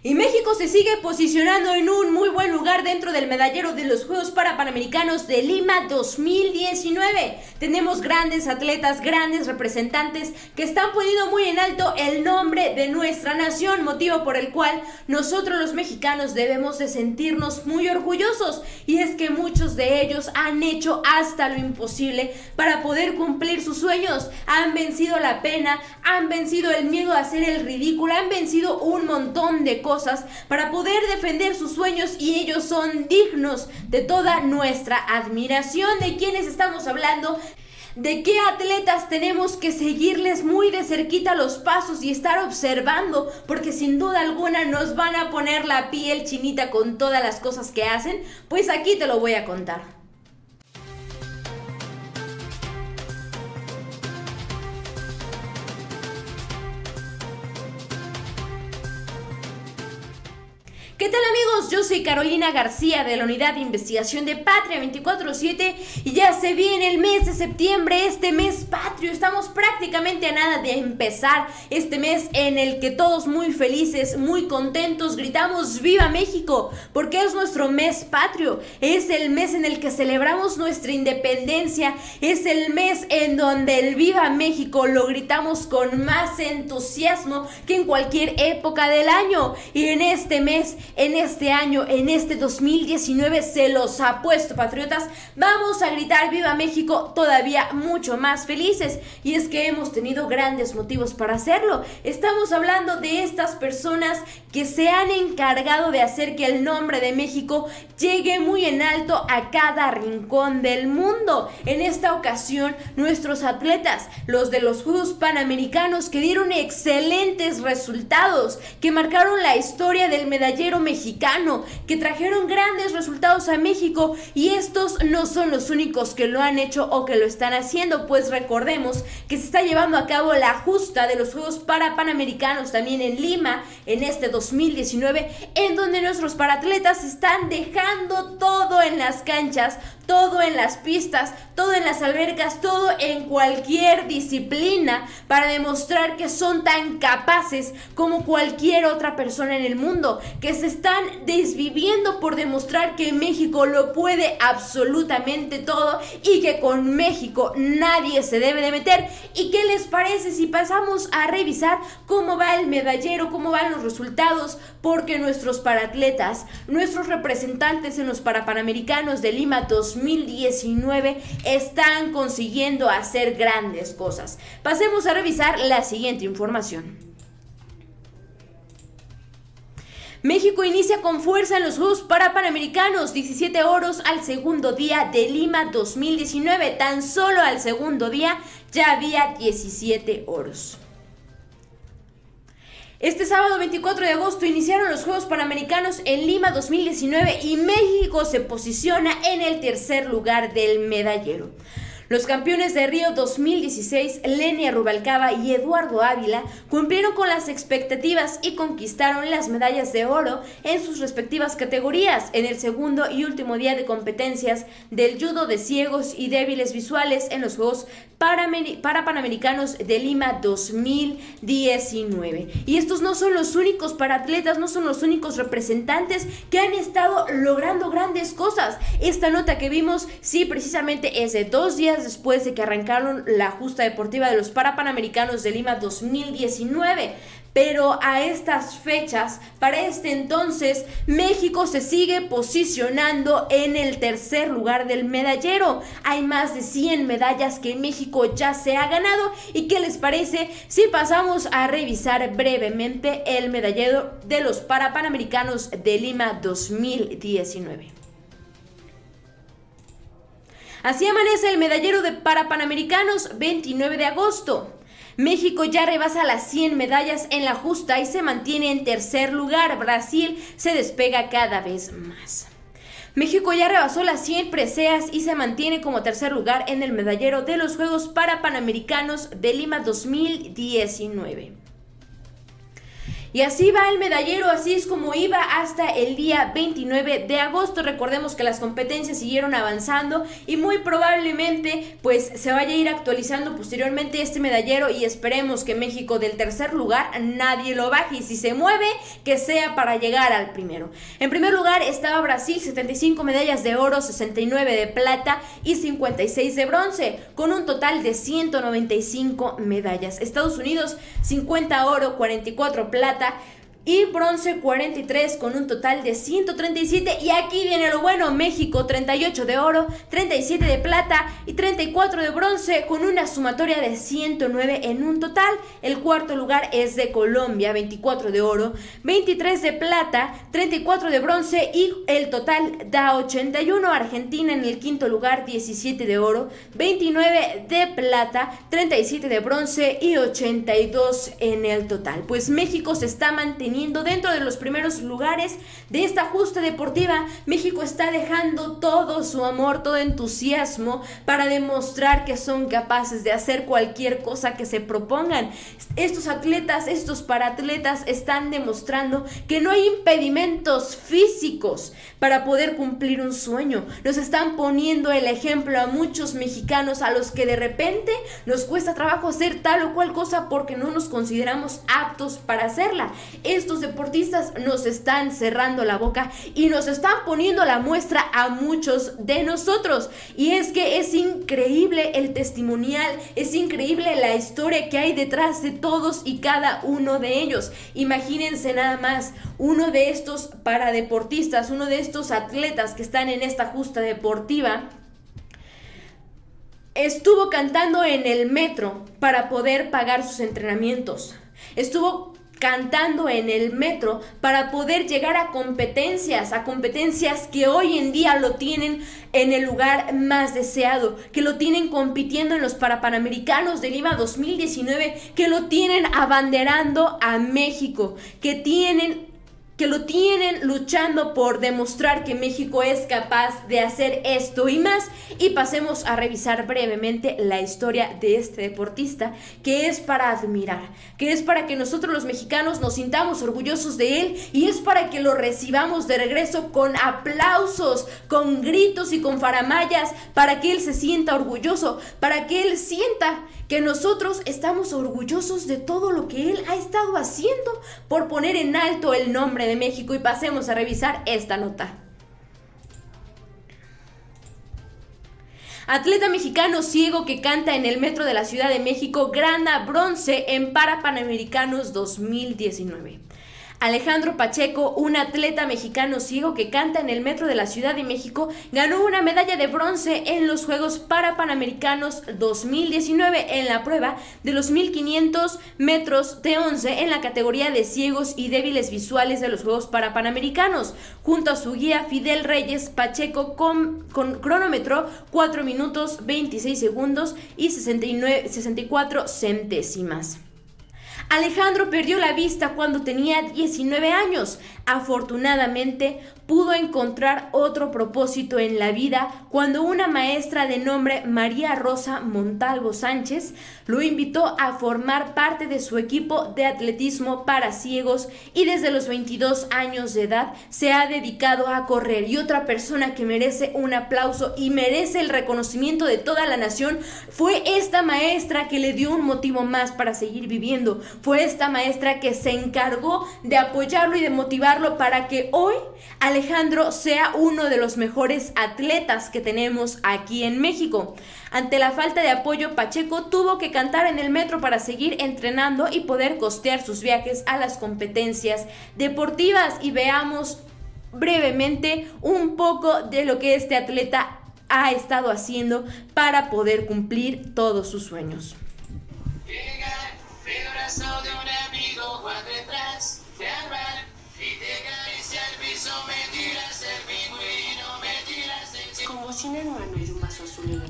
Y México se sigue posicionando en un muy buen lugar dentro del medallero de los Juegos Parapanamericanos de Lima 2019. Tenemos grandes atletas, grandes representantes que están poniendo muy en alto el nombre de nuestra nación, motivo por el cual nosotros los mexicanos debemos de sentirnos muy orgullosos. Y es que muchos de ellos han hecho hasta lo imposible para poder cumplir sus sueños. Han vencido la pena, han vencido el miedo a hacer el ridículo, han vencido un montón de cosas para poder defender sus sueños, y ellos son dignos de toda nuestra admiración. ¿De quienes estamos hablando? ¿De qué atletas? Tenemos que seguirles muy de cerquita los pasos y estar observando, porque sin duda alguna nos van a poner la piel chinita con todas las cosas que hacen. Pues aquí te lo voy a contar. ¿Qué tal, amigos? Yo soy Carolina García de la Unidad de Investigación de Patria 247 y ya se viene el mes de septiembre, este mes patrio. Estamos prácticamente a nada de empezar este mes en el que todos muy felices, muy contentos, gritamos ¡Viva México! Porque es nuestro mes patrio, es el mes en el que celebramos nuestra independencia, es el mes en donde el Viva México lo gritamos con más entusiasmo que en cualquier época del año. Y en este mes, en este año, en este 2019, se los apuesto, patriotas, vamos a gritar ¡Viva México! Todavía mucho más felices. Y es que hemos tenido grandes motivos para hacerlo. Estamos hablando de estas personas que se han encargado de hacer que el nombre de México llegue muy en alto a cada rincón del mundo. En esta ocasión, nuestros atletas, los de los Juegos Panamericanos, que dieron excelentes resultados, que marcaron la historia del medallero mexicano, que trajeron grandes resultados a México, y estos no son los únicos que lo han hecho o que lo están haciendo, pues recordemos que se está llevando a cabo la justa de los Juegos Parapanamericanos también en Lima en este 2019, en donde nuestros paratletas están dejando todo en las canchas, todo en las pistas, todo en las albercas, todo en cualquier disciplina, para demostrar que son tan capaces como cualquier otra persona en el mundo, que se están desviviendo por demostrar que México lo puede absolutamente todo y que con México nadie se debe de meter. ¿Y qué les parece si pasamos a revisar cómo va el medallero, cómo van los resultados? Porque nuestros paratletas, nuestros representantes en los Parapanamericanos de Lima 2019 están consiguiendo hacer grandes cosas. Pasemos a revisar la siguiente información. México inicia con fuerza en los Juegos Parapanamericanos, 17 oros al segundo día de Lima 2019, tan solo al segundo día ya había 17 oros. Este sábado 24 de agosto iniciaron los Juegos Panamericanos en Lima 2019 y México se posiciona en el tercer lugar del medallero. Los campeones de Río 2016, Lenia Rubalcaba y Eduardo Ávila, cumplieron con las expectativas y conquistaron las medallas de oro en sus respectivas categorías en el segundo y último día de competencias del judo de ciegos y débiles visuales en los Juegos Parapanamericanos de Lima 2019. Y estos no son los únicos paratletas, no son los únicos representantes que han estado logrando grandes cosas. Esta nota que vimos, sí, precisamente es de 2 días después de que arrancaron la justa deportiva de los Parapanamericanos de Lima 2019. Pero a estas fechas, para este entonces, México se sigue posicionando en el tercer lugar del medallero. Hay más de 100 medallas que México ya se ha ganado. ¿Y qué les parece si pasamos a revisar brevemente el medallero de los Parapanamericanos de Lima 2019? Así amanece el medallero de Parapanamericanos 29 de agosto. México ya rebasa las 100 medallas en la justa y se mantiene en tercer lugar. Brasil se despega cada vez más. México ya rebasó las 100 preseas y se mantiene como tercer lugar en el medallero de los Juegos Parapanamericanos de Lima 2019. Y así va el medallero, así es como iba hasta el día 29 de agosto. Recordemos que las competencias siguieron avanzando y muy probablemente pues se vaya a ir actualizando posteriormente este medallero, y esperemos que México del tercer lugar nadie lo baje, y si se mueve que sea para llegar al primero. En primer lugar estaba Brasil, 75 medallas de oro, 69 de plata y 56 de bronce, con un total de 195 medallas. Estados Unidos, 50 oro, 44 plata y bronce 43, con un total de 137. Y aquí viene lo bueno: México 38 de oro, 37 de plata y 34 de bronce, con una sumatoria de 109 en un total. El cuarto lugar es de Colombia, 24 de oro, 23 de plata, 34 de bronce y el total da 81. Argentina en el quinto lugar, 17 de oro, 29 de plata, 37 de bronce y 82 en el total. Pues México se está manteniendo dentro de los primeros lugares de esta justa deportiva. México está dejando todo su amor, todo entusiasmo para demostrar que son capaces de hacer cualquier cosa que se propongan. Estos atletas, estos paratletas están demostrando que no hay impedimentos físicos para poder cumplir un sueño. Nos están poniendo el ejemplo a muchos mexicanos a los que de repente nos cuesta trabajo hacer tal o cual cosa porque no nos consideramos aptos para hacerla. Estos deportistas nos están cerrando la boca y nos están poniendo la muestra a muchos de nosotros. Y es que es increíble el testimonial, es increíble la historia que hay detrás de todos y cada uno de ellos. Imagínense nada más, uno de estos paradeportistas, uno de estos atletas que están en esta justa deportiva, estuvo cantando en el metro para poder pagar sus entrenamientos. Estuvo cantando en el metro para poder llegar a competencias que hoy en día lo tienen en el lugar más deseado, que lo tienen compitiendo en los Parapanamericanos de Lima 2019, que lo tienen abanderando a México, que lo tienen luchando por demostrar que México es capaz de hacer esto y más. Y pasemos a revisar brevemente la historia de este deportista, que es para admirar, que es para que nosotros los mexicanos nos sintamos orgullosos de él, y es para que lo recibamos de regreso con aplausos, con gritos y con faramayas, para que él se sienta orgulloso, para que él sienta que nosotros estamos orgullosos de todo lo que él ha estado haciendo por poner en alto el nombre de México. Y pasemos a revisar esta nota. Atleta mexicano ciego que canta en el metro de la Ciudad de México, gana bronce en Parapanamericanos 2019. Alejandro Pacheco, un atleta mexicano ciego que canta en el metro de la Ciudad de México, ganó una medalla de bronce en los Juegos Parapanamericanos 2019 en la prueba de los 1500 metros de 11 en la categoría de ciegos y débiles visuales de los Juegos Parapanamericanos. Junto a su guía Fidel Reyes Pacheco, con cronómetro 4 minutos 26 segundos y 64 centésimas. Alejandro perdió la vista cuando tenía 19 años. Afortunadamente, pudo encontrar otro propósito en la vida cuando una maestra de nombre María Rosa Montalvo Sánchez lo invitó a formar parte de su equipo de atletismo para ciegos, y desde los 22 años de edad se ha dedicado a correr. Y otra persona que merece un aplauso y merece el reconocimiento de toda la nación fue esta maestra que le dio un motivo más para seguir viviendo. Fue esta maestra que se encargó de apoyarlo y de motivarlo para que hoy Alejandro sea uno de los mejores atletas que tenemos aquí en México. Ante la falta de apoyo, Pacheco tuvo que cantar en el metro para seguir entrenando y poder costear sus viajes a las competencias deportivas. Y veamos brevemente un poco de lo que este atleta ha estado haciendo para poder cumplir todos sus sueños. Llega el brazo de un amigo, va detrás de Álvaro, y te acaricia el piso, me tiras el pingüino, me tiras el chico. Como si no era un vaso azul.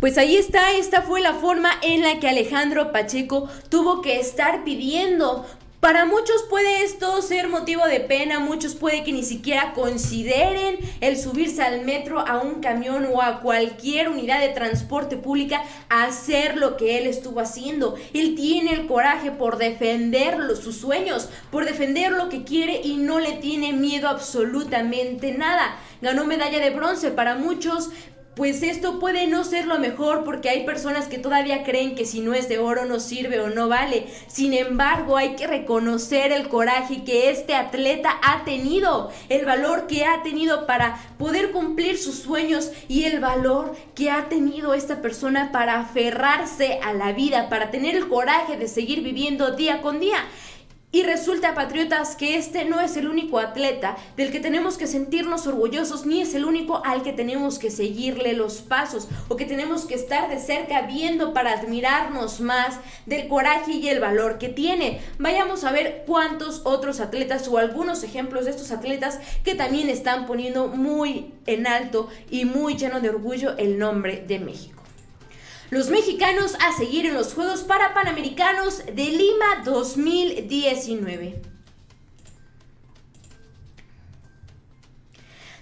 Pues ahí está, esta fue la forma en la que Alejandro Pacheco tuvo que estar pidiendo Para muchos puede esto ser motivo de pena, muchos puede que ni siquiera consideren el subirse al metro, a un camión o a cualquier unidad de transporte pública a hacer lo que él estuvo haciendo. Él tiene el coraje por defender sus sueños, por defender lo que quiere y no le tiene miedo absolutamente nada. Ganó medalla de bronce. Para muchos, pues esto puede no ser lo mejor, porque hay personas que todavía creen que si no es de oro no sirve o no vale. Sin embargo, hay que reconocer el coraje que este atleta ha tenido, el valor que ha tenido para poder cumplir sus sueños y el valor que ha tenido esta persona para aferrarse a la vida, para tener el coraje de seguir viviendo día con día. Y resulta, patriotas, que este no es el único atleta del que tenemos que sentirnos orgullosos, ni es el único al que tenemos que seguirle los pasos o que tenemos que estar de cerca viendo para admirarnos más del coraje y el valor que tiene. Vayamos a ver cuántos otros atletas o algunos ejemplos de estos atletas que también están poniendo muy en alto y muy lleno de orgullo el nombre de México. Los mexicanos a seguir en los Juegos Parapanamericanos de Lima 2019.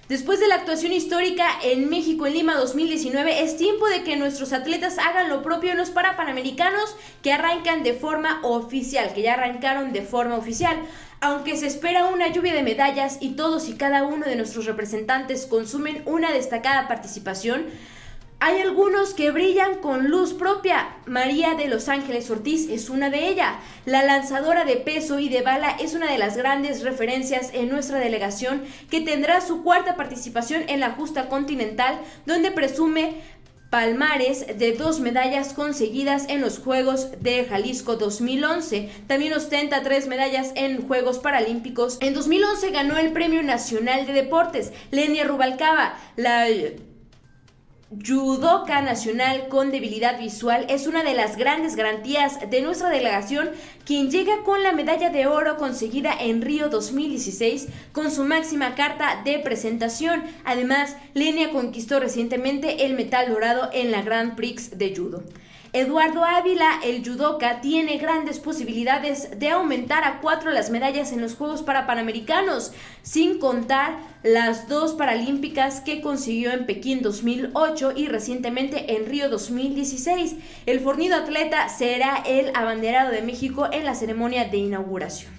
Después de la actuación histórica en México en Lima 2019, es tiempo de que nuestros atletas hagan lo propio en los Parapanamericanos que arrancan de forma oficial, que ya arrancaron de forma oficial. Aunque se espera una lluvia de medallas y todos y cada uno de nuestros representantes consumen una destacada participación, hay algunos que brillan con luz propia. María de Los Ángeles Ortiz es una de ellas. La lanzadora de peso y de bala es una de las grandes referencias en nuestra delegación, que tendrá su cuarta participación en la justa continental, donde presume palmares de 2 medallas conseguidas en los Juegos de Jalisco 2011. También ostenta 3 medallas en Juegos Paralímpicos. En 2011 ganó el Premio Nacional de Deportes. Lenia Rubalcaba, la judoka nacional con debilidad visual, es una de las grandes garantías de nuestra delegación, quien llega con la medalla de oro conseguida en Río 2016 con su máxima carta de presentación. Además, Lenia conquistó recientemente el metal dorado en la Grand Prix de judo. Eduardo Ávila, el judoka, tiene grandes posibilidades de aumentar a 4 las medallas en los Juegos Parapanamericanos, sin contar las 2 paralímpicas que consiguió en Pekín 2008 y recientemente en Río 2016. El fornido atleta será el abanderado de México en la ceremonia de inauguración.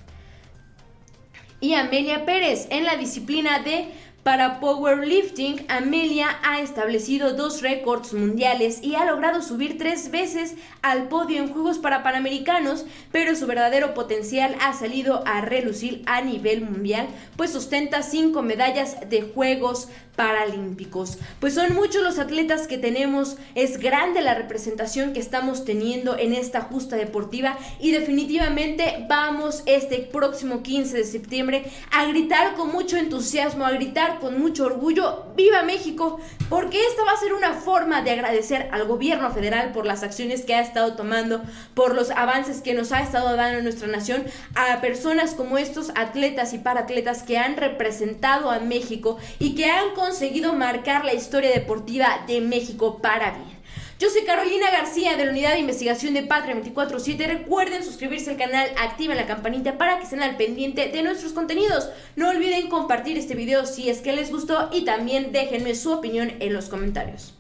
Y Amelia Pérez, en la disciplina de para powerlifting, Amelia ha establecido 2 récords mundiales y ha logrado subir 3 veces al podio en Juegos Parapanamericanos, pero su verdadero potencial ha salido a relucir a nivel mundial, pues ostenta 5 medallas de Juegos Paralímpicos. Pues son muchos los atletas que tenemos, es grande la representación que estamos teniendo en esta justa deportiva, y definitivamente vamos este próximo 15 de septiembre a gritar con mucho entusiasmo, a gritar con mucho orgullo, ¡viva México! Porque esta va a ser una forma de agradecer al gobierno federal por las acciones que ha estado tomando, por los avances que nos ha estado dando en nuestra nación, a personas como estos atletas y paratletas que han representado a México y que han conseguido marcar la historia deportiva de México para bien. Yo soy Carolina García de la Unidad de Investigación de Patria 247. Recuerden suscribirse al canal, activen la campanita para que estén al pendiente de nuestros contenidos. No olviden compartir este video si es que les gustó y también déjenme su opinión en los comentarios.